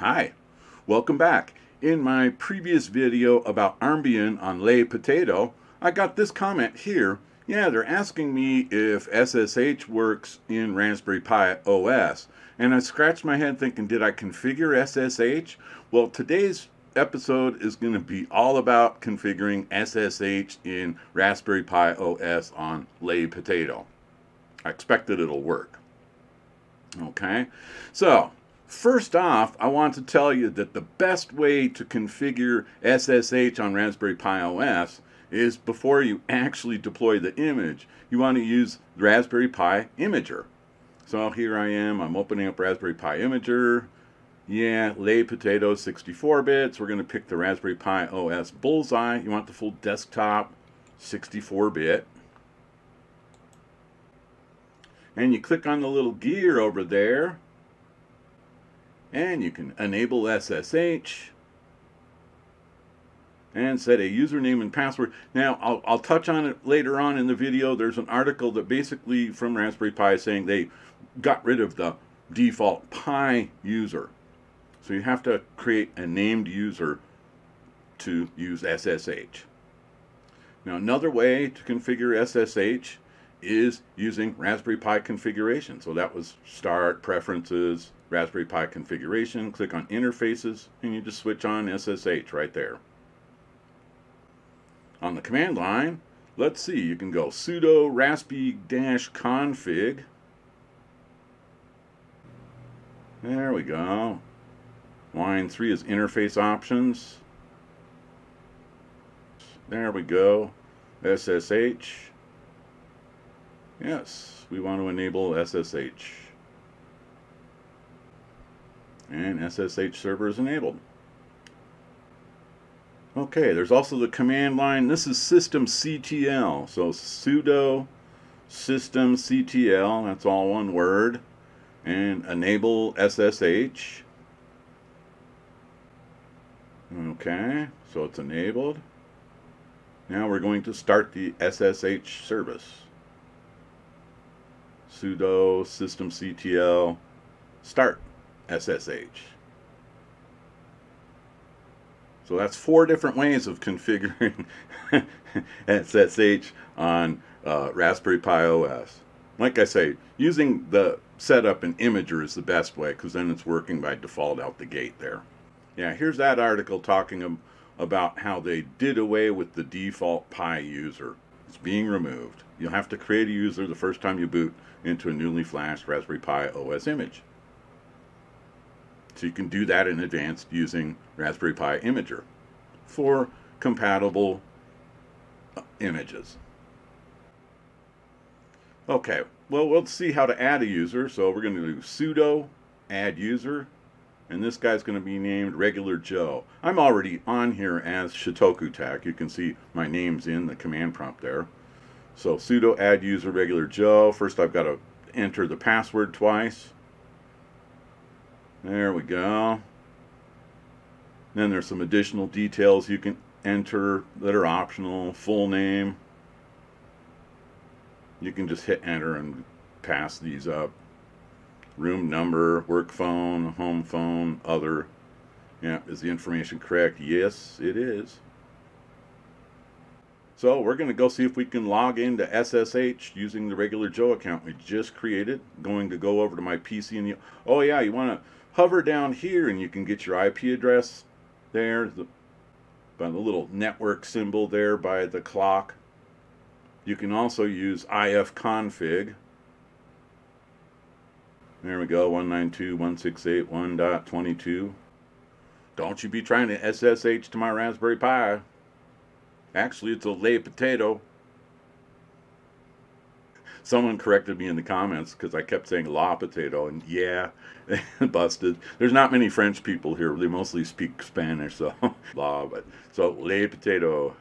Hi, welcome back. In my previous video about Armbian on Le Potato, I got this comment here. Yeah, they're asking me if SSH works in Raspberry Pi OS. And I scratched my head thinking, did I configure SSH? Well, today's episode is going to be all about configuring SSH in Raspberry Pi OS on Le Potato. I expect that it'll work. Okay, so first off, I want to tell you that the best way to configure SSH on Raspberry Pi OS is before you actually deploy the image. You want to use Raspberry Pi Imager. So here I am, I'm opening up Raspberry Pi Imager. Yeah, Le Potato 64 bits. We're going to pick the Raspberry Pi OS Bullseye. You want the full desktop 64 bit. And you click on the little gear over there. And you can enable SSH and set a username and password. Now, I'll touch on it later on in the video. There's an article that basically from Raspberry Pi saying they got rid of the default Pi user. So you have to create a named user to use SSH. Now, another way to configure SSH is using Raspberry Pi configuration. So that was start, preferences, Raspberry Pi configuration, click on interfaces, and you just switch on SSH right there. On the command line, let's see, you can go sudo raspi-config. There we go. Line 3 is interface options. There we go. SSH. Yes, we want to enable SSH. And SSH server is enabled. Okay, there's also the command line. This is systemctl. So sudo systemctl, that's all one word, and enable SSH. Okay, so it's enabled. Now we're going to start the SSH service. Sudo systemctl start SSH. So that's 4 different ways of configuring SSH on Raspberry Pi OS. Like I say, using the setup and Imager is the best way, because then it's working by default out the gate there. Yeah, here's that article talking about how they did away with the default Pi user. It's being removed. You'll have to create a user the first time you boot into a newly flashed Raspberry Pi OS image. So you can do that in advance using Raspberry Pi Imager for compatible images. Okay, well, we'll see how to add a user. So we're going to do sudo add user, and this guy's going to be named Regular Joe. I'm already on here as ShotokuTech. You can see my name's in the command prompt there. So sudo add user Regular Joe. First, I've got to enter the password twice. There we go. Then there's some additional details you can enter that are optional. Full name. You can just hit enter and pass these up. Room number, work phone, home phone, other. Yeah, is the information correct? Yes, it is. So we're going to go see if we can log into SSH using the Regular Joe account we just created. I'm going to go over to my PC and oh yeah, you want to hover down here and you can get your IP address there by the little network symbol there by the clock. You can also use ifconfig. There we go, 192.168.1.22. Don't you be trying to SSH to my Raspberry Pi. Actually, it's a Le Potato. Someone corrected me in the comments because I kept saying La Potato, and yeah, busted. There's not many French people here. They mostly speak Spanish, so La, but so Le Potato.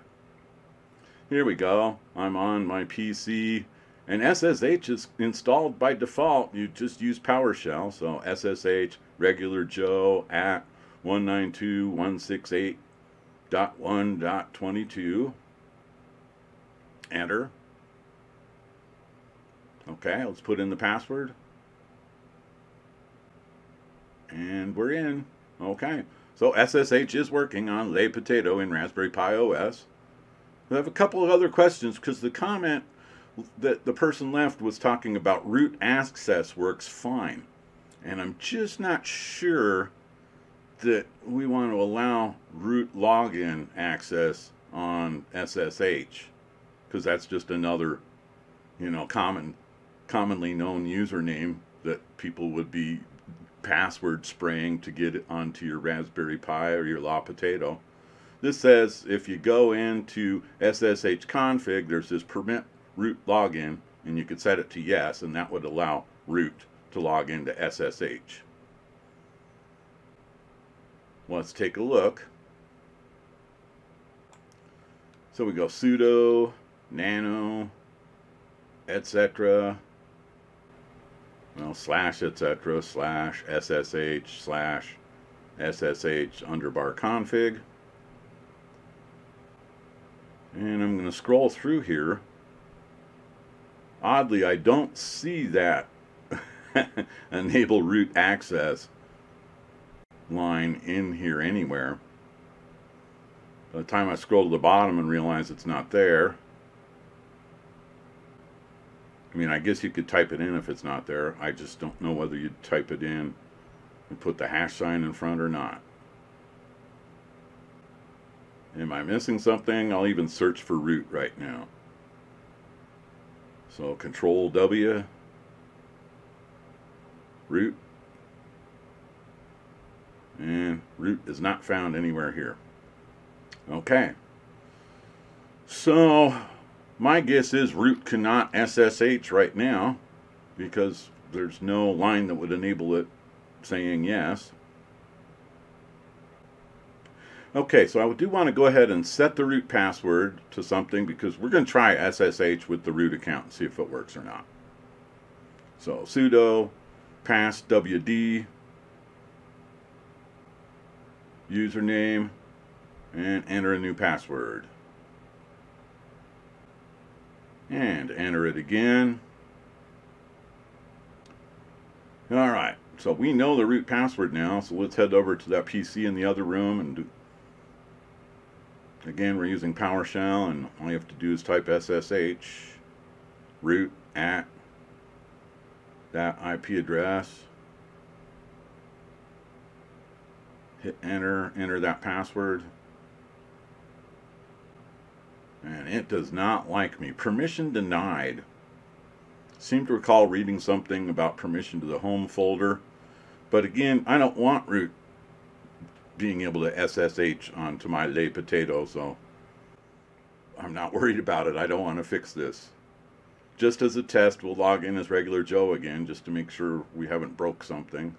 Here we go. I'm on my PC, and SSH is installed by default. You just use PowerShell, so SSH Regular Joe at 192.168.1.22. Enter. Okay, let's put in the password. And we're in. Okay, so SSH is working on Le Potato in Raspberry Pi OS. I have a couple of other questions because the comment that the person left was talking about root access works fine. And I'm just not sure that we want to allow root login access on SSH, because that's just another, you know, commonly known username that people would be password spraying to get onto your Raspberry Pi or your Le Potato. This says if you go into SSH config, there's this permit root login, and you could set it to yes, and that would allow root to log into SSH. Let's take a look. So we go sudo, nano, etc. Well, slash etc. slash SSH underbar config. And I'm going to scroll through here. Oddly, I don't see that enable root access line in here anywhere. By the time I scroll to the bottom and realize it's not there, I mean, I guess you could type it in if it's not there. I just don't know whether you'd type it in and put the # in front or not. Am I missing something? I'll even search for root right now. So Control-W, root, and root is not found anywhere here. Okay, so my guess is root cannot SSH right now because there's no line that would enable it saying yes. Okay, so I do want to go ahead and set the root password to something because we're going to try SSH with the root account and see if it works or not. So sudo passwd username and enter a new password. And enter it again. Alright, so we know the root password now, so let's head over to that PC in the other room and do. Again, we're using PowerShell, and all you have to do is type SSH root at that IP address. Hit enter, enter that password. And it does not like me. Permission denied. Seem to recall reading something about permission to the home folder. But again, I don't want root being able to SSH onto my Le Potato, so I'm not worried about it. I don't want to fix this. Just as a test, we'll log in as regular Joe again, just to make sure we haven't broke something.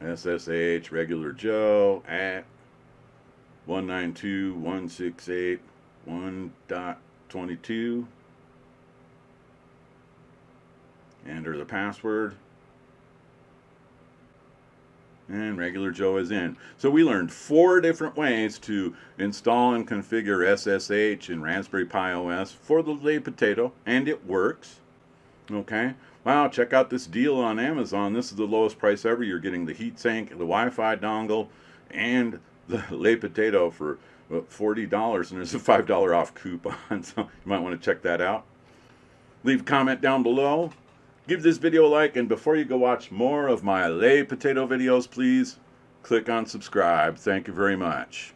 SSH regular Joe at 192.168.1.22. Enter the password. And regular Joe is in. So we learned 4 different ways to install and configure SSH in Raspberry Pi OS for the Le Potato, and it works. Okay. Wow, check out this deal on Amazon. This is the lowest price ever. You're getting the heatsink, the Wi-Fi dongle, and the Le Potato for $40, and there's a $5 off coupon, so you might want to check that out. Leave a comment down below. Give this video a like, and before you go watch more of my Le Potato videos, please click on subscribe. Thank you very much.